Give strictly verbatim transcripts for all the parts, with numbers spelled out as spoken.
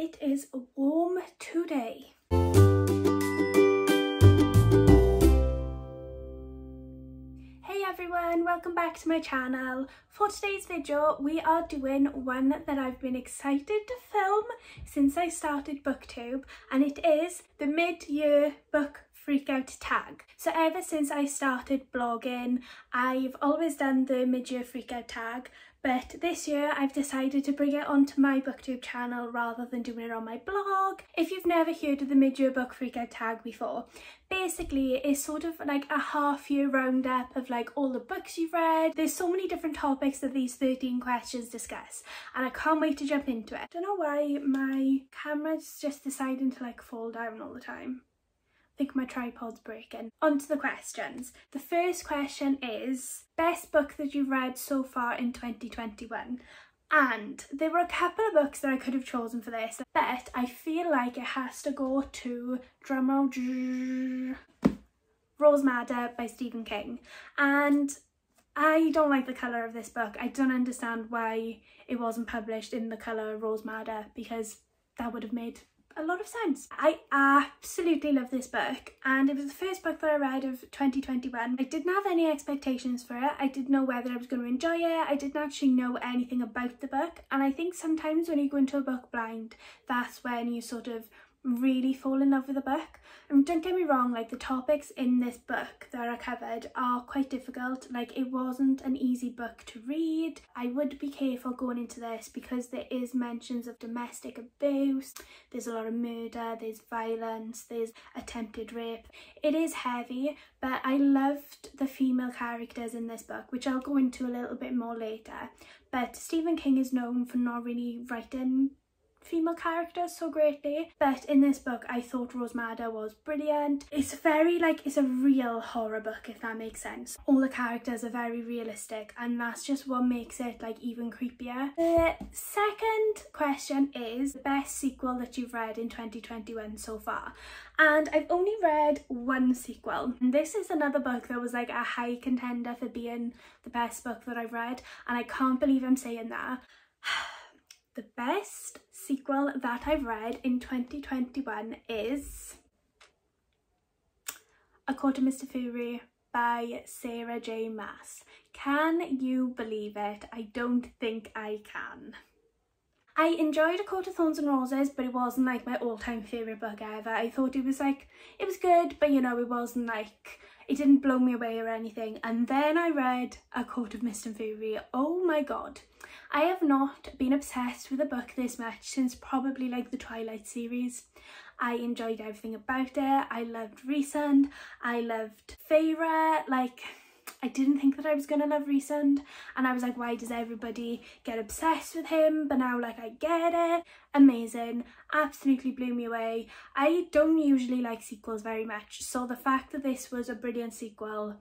It is warm today. Hey everyone, welcome back to my channel. For today's video, we are doing one that I've been excited to film since I started BookTube, and it is the mid-year book freakout tag. So ever since I started blogging, I've always done the mid-year freakout tag. But this year I've decided to bring it onto my BookTube channel rather than doing it on my blog. If you've never heard of the mid-year book freakout tag before, basically it's sort of like a half year roundup of like all the books you've read. There's so many different topics that these thirteen questions discuss, and I can't wait to jump into it. I don't know why my camera's just deciding to like fall down all the time. I think my tripod's breaking. On to the questions. The first question is best book that you've read so far in twenty twenty-one. And there were a couple of books that I could have chosen for this, but I feel like it has to go to drumroll, Rose Madder by Stephen King. And I don't like the colour of this book. I don't understand why it wasn't published in the colour Rose Madder, because that would have made a lot of sense. I absolutely love this book, and it was the first book that I read of twenty twenty-one. I didn't have any expectations for it. I didn't know whether I was going to enjoy it. I didn't actually know anything about the book, and I think sometimes when you go into a book blind, that's when you sort of really fall in love with a book. And don't get me wrong, like the topics in this book that are covered are quite difficult. Like it wasn't an easy book to read. I would be careful going into this because there is mentions of domestic abuse, there's a lot of murder, there's violence, there's attempted rape. It is heavy, but I loved the female characters in this book, which I'll go into a little bit more later. But Stephen King is known for not really writing female characters so greatly, but in this book I thought Rose Madder was brilliant. It's very like, it's a real horror book, if that makes sense. All the characters are very realistic, and that's just what makes it like even creepier. The second question is the best sequel that you've read in twenty twenty-one so far, and I've only read one sequel, and this is another book that was like a high contender for being the best book that I've read, and I can't believe I'm saying that. The best sequel that I've read in twenty twenty-one is A Court of Mist and Fury by Sarah J Maas. Can you believe it? I don't think I can. I enjoyed A Court of Thorns and Roses, but it wasn't like my all-time favourite book ever. I thought it was like, it was good, but you know, it wasn't like, it didn't blow me away or anything. And then I read A Court of Mist and Fury. Oh my god. I have not been obsessed with a book this much since probably like the Twilight series. I enjoyed everything about it. I loved Rhysand. I loved Feyre. Like, I didn't think that I was going to love Rhysand, and I was like, why does everybody get obsessed with him? But now like I get it. Amazing. Absolutely blew me away. I don't usually like sequels very much, so the fact that this was a brilliant sequel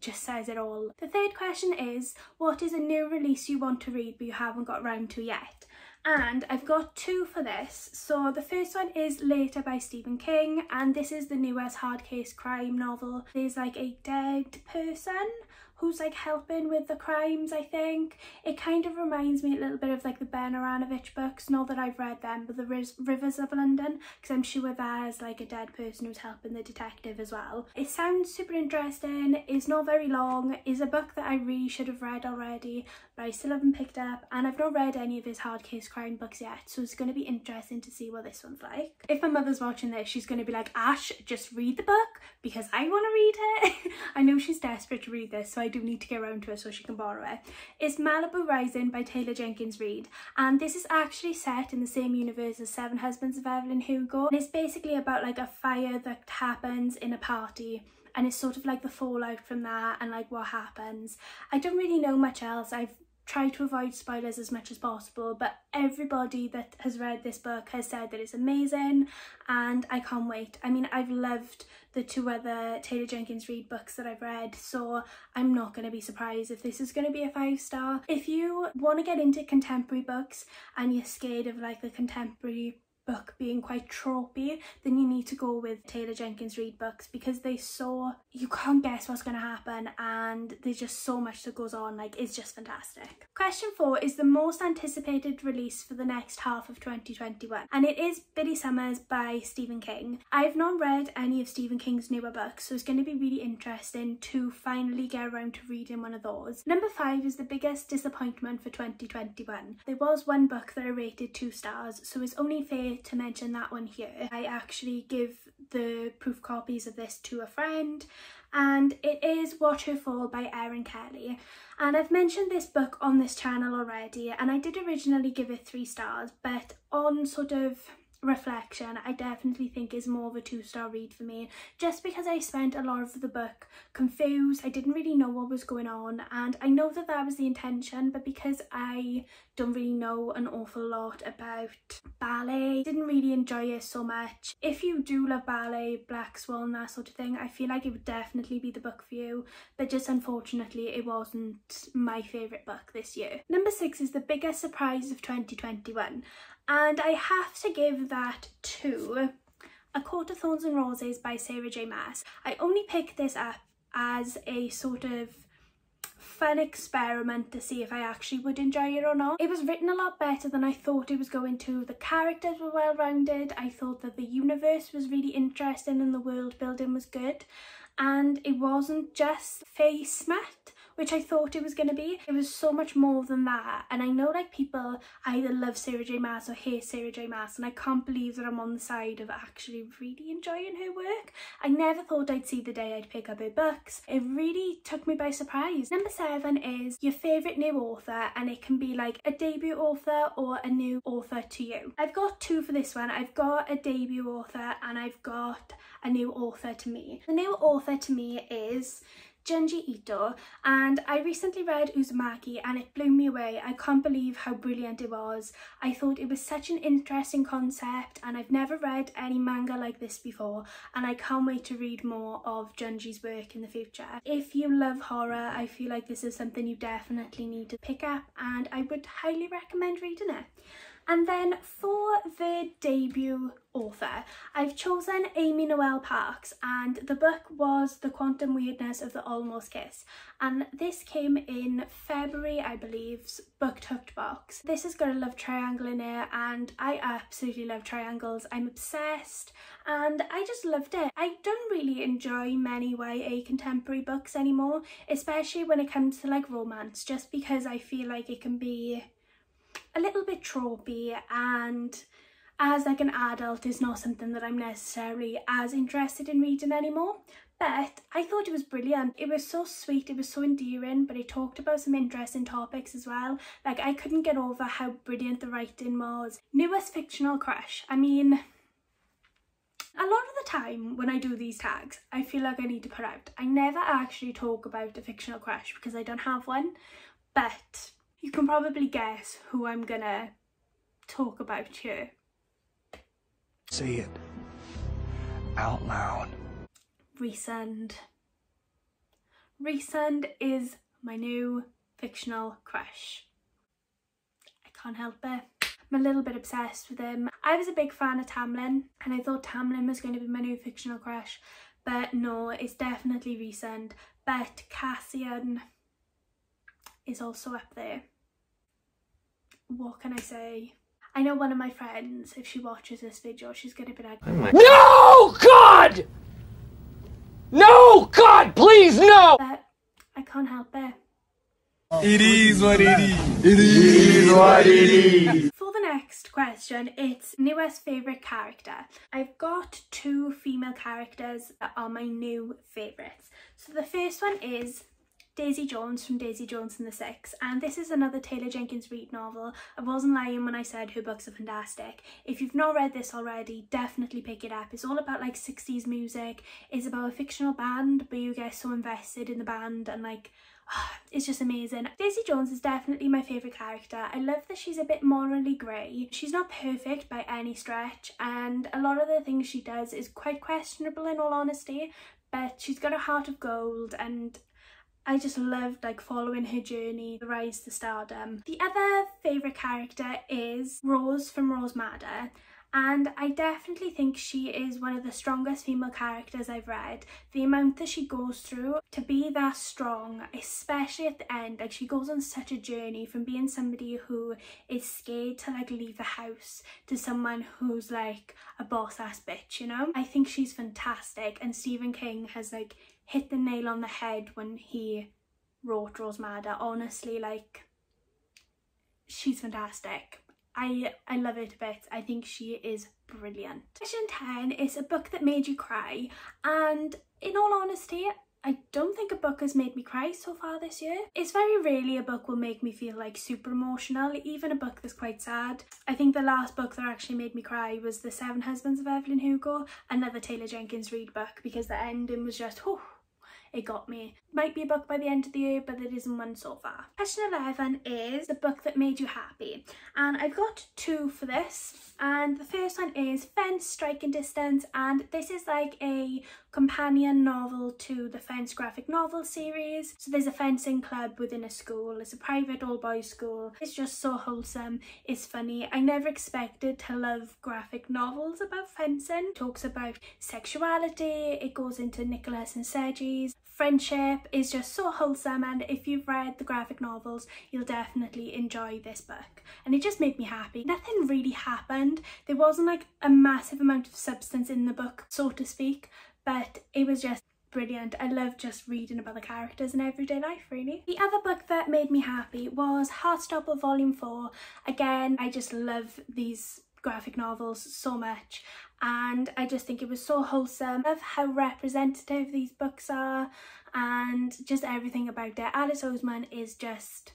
just says it all. The third question is, what is a new release you want to read but you haven't got round to yet? And I've got two for this. So the first one is Later by Stephen King, and this is the newest hard case crime novel. There's like a dead person who's like helping with the crimes, I think. It kind of reminds me a little bit of like the Ben Aaronovitch books, not that I've read them, but the Riz Rivers of London, because I'm sure that is like a dead person who's helping the detective as well. It sounds super interesting, it's not very long, it's a book that I really should have read already, but I still haven't picked up, and I've not read any of his hard case crime books yet, so it's going to be interesting to see what this one's like. If my mother's watching this, she's going to be like, Ash, just read the book, because I want to read it. I know she's desperate to read this, so I I do need to get around to it so she can borrow it. It's Malibu Rising by Taylor Jenkins Reid, and this is actually set in the same universe as Seven Husbands of Evelyn Hugo, and it's basically about like a fire that happens in a party, and it's sort of like the fallout from that and like what happens. I don't really know much else. I've tried to avoid spoilers as much as possible, but everybody that has read this book has said that it's amazing, and I can't wait. I mean, I've loved the two other Taylor Jenkins Reid books that I've read, so I'm not going to be surprised if this is going to be a five star. If you want to get into contemporary books and you're scared of like the contemporary book being quite tropey, then you need to go with Taylor Jenkins Reid books, because they so you can't guess what's going to happen, and there's just so much that goes on. Like, it's just fantastic. Question four is the most anticipated release for the next half of twenty twenty-one, and it is Bitty Summers by Stephen King. I've not read any of Stephen King's newer books, so it's going to be really interesting to finally get around to reading one of those. Number five is the biggest disappointment for twenty twenty-one. There was one book that I rated two stars, so it's only fair to mention that one here. I actually give the proof copies of this to a friend, and it is Waterfall by Erin Kelly. And I've mentioned this book on this channel already, and I did originally give it three stars, but on sort of reflection, I definitely think is more of a two-star read for me, just because I spent a lot of the book confused. I didn't really know what was going on, and I know that that was the intention, but because I don't really know an awful lot about ballet, didn't really enjoy it so much. If you do love ballet, Black Swan, that sort of thing, I feel like it would definitely be the book for you, but just unfortunately it wasn't my favourite book this year. Number six is the biggest surprise of twenty twenty-one, and I have to give that to A Court of Thorns and Roses by Sarah J Maas. I only picked this up as a sort of fun experiment to see if I actually would enjoy it or not. It was written a lot better than I thought it was going to. The characters were well-rounded. I thought that the universe was really interesting and the world building was good. And it wasn't just Faye Smith, which I thought it was going to be. It was so much more than that. And I know, like, people either love Sarah J Maas or hate Sarah J Maas, and I can't believe that I'm on the side of actually really enjoying her work. I never thought I'd see the day I'd pick up her books. It really took me by surprise. Number seven is your favourite new author, and it can be like a debut author or a new author to you. I've got two for this one. I've got a debut author and I've got a new author to me. The new author to me is Junji Ito, and I recently read Uzumaki and it blew me away. I can't believe how brilliant it was. I thought it was such an interesting concept, and I've never read any manga like this before, and I can't wait to read more of Junji's work in the future. If you love horror, I feel like this is something you definitely need to pick up, and I would highly recommend reading it. And then for the debut author, I've chosen Amy Noelle Parks, and the book was The Quantum Weirdness of the Almost Kiss, and this came in February, I believe's Booked Hooked box. This has got a love triangle in it, and I absolutely love triangles. I'm obsessed, and I just loved it. I don't really enjoy many Y A contemporary books anymore, especially when it comes to like romance, just because I feel like it can be a little bit tropey, and as like an adult is not something that I'm necessarily as interested in reading anymore. But I thought it was brilliant. It was so sweet, it was so endearing, but it talked about some interesting topics as well. Like, I couldn't get over how brilliant the writing was. Newest fictional crush. I mean, a lot of the time when I do these tags, I feel like I need to put out, I never actually talk about a fictional crush because I don't have one, but you can probably guess who I'm gonna talk about here. Say it out loud. Rhysand. Rhysand is my new fictional crush. I can't help it. I'm a little bit obsessed with him. I was a big fan of Tamlin, and I thought Tamlin was going to be my new fictional crush, but no, it's definitely Rhysand. But Cassian is also up there. What can I say? I know one of my friends, if she watches this video, she's gonna be like, oh no, God! No, God, please, no! But I can't help it. It is what it is. It is what it is. For the next question, it's newest favourite character. I've got two female characters that are my new favourites. So the first one is Daisy Jones from Daisy Jones and the Six, and this is another Taylor Jenkins Reid novel. I wasn't lying when I said her books are fantastic. If you've not read this already, definitely pick it up. It's all about like sixties music. It's about a fictional band, but you get so invested in the band, and like, it's just amazing. Daisy Jones is definitely my favourite character. I love that she's a bit morally grey. She's not perfect by any stretch, and a lot of the things she does is quite questionable in all honesty, but she's got a heart of gold, and I just loved like following her journey, the rise to stardom. The other favourite character is Rose from Rose Madder, and I definitely think she is one of the strongest female characters I've read. The amount that she goes through to be that strong, especially at the end, like she goes on such a journey from being somebody who is scared to like leave the house to someone who's like a boss ass bitch, you know? I think she's fantastic, and Stephen King has like hit the nail on the head when he wrote Rose Madder. Honestly, like, she's fantastic. I, I love her to bits. I think she is brilliant. Section ten is a book that made you cry, and in all honesty, I don't think a book has made me cry so far this year. It's very rarely a book will make me feel like super emotional, even a book that's quite sad. I think the last book that actually made me cry was The Seven Husbands of Evelyn Hugo, another Taylor Jenkins Reid book, because the ending was just, oh, it got me. Might be a book by the end of the year, but it isn't one so far. Question eleven is the book that made you happy, and I've got two for this, and the first one is Fence Striking Distance, and this is like a companion novel to the Fence graphic novel series. So there's a fencing club within a school. It's a private all boys school. It's just so wholesome. It's funny. I never expected to love graphic novels about fencing. It talks about sexuality. It goes into Nicholas and Sergi's friendship. Is just so wholesome, and if you've read the graphic novels you'll definitely enjoy this book, and it just made me happy. Nothing really happened. There wasn't like a massive amount of substance in the book, so to speak, but it was just brilliant. I love just reading about the characters in everyday life, really. The other book that made me happy was Heartstopper volume four. Again, I just love these graphic novels so much, and I just think it was so wholesome. I love how representative these books are and just everything about it. Alice Oseman is just,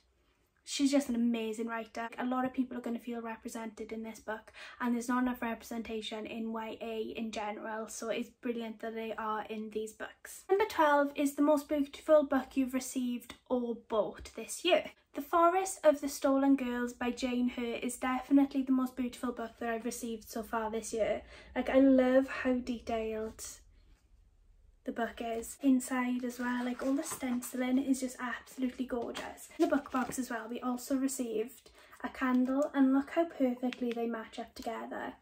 she's just an amazing writer. A lot of people are going to feel represented in this book, and there's not enough representation in Y A in general, so it's brilliant that they are in these books. Number twelve is the most beautiful book you've received or bought this year. The Forest of the Stolen Girls by Jane Hur is definitely the most beautiful book that I've received so far this year. Like, I love how detailed the book is. Inside as well, like all the stenciling is just absolutely gorgeous. In the book box as well, we also received a candle, and look how perfectly they match up together.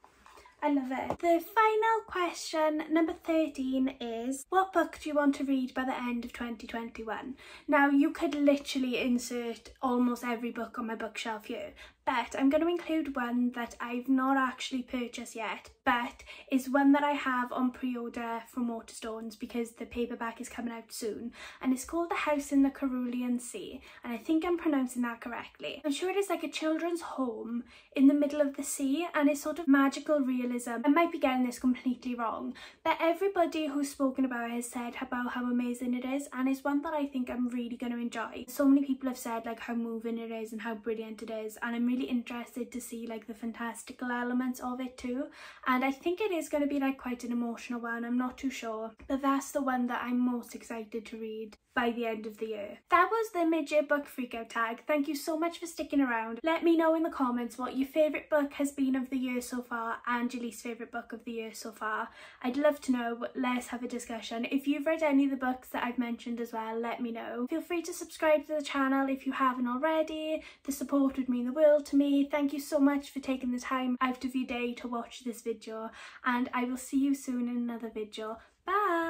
I love it. The final question, number thirteen, is what book do you want to read by the end of twenty twenty-one? Now, you could literally insert almost every book on my bookshelf here, but I'm going to include one that I've not actually purchased yet, but is one that I have on pre-order from Waterstones because the paperback is coming out soon, and it's called The House in the Cerulean Sea, and I think I'm pronouncing that correctly. I'm sure it is like a children's home in the middle of the sea, and it's sort of magical realism. I might be getting this completely wrong, but everybody who's spoken about it has said about how amazing it is, and it's one that I think I'm really going to enjoy. So many people have said like how moving it is and how brilliant it is, and I'm really interested to see like the fantastical elements of it too, and I think it is going to be like quite an emotional one. I'm not too sure, but that's the one that I'm most excited to read by the end of the year. That was the mid-year book freakout tag. Thank you so much for sticking around. Let me know in the comments what your favourite book has been of the year so far, and your least favourite book of the year so far. I'd love to know. Let's have a discussion. If you've read any of the books that I've mentioned as well, let me know. Feel free to subscribe to the channel if you haven't already. The support would mean the world to me. Thank you so much for taking the time out of your day to watch this video, and I will see you soon in another video. Bye!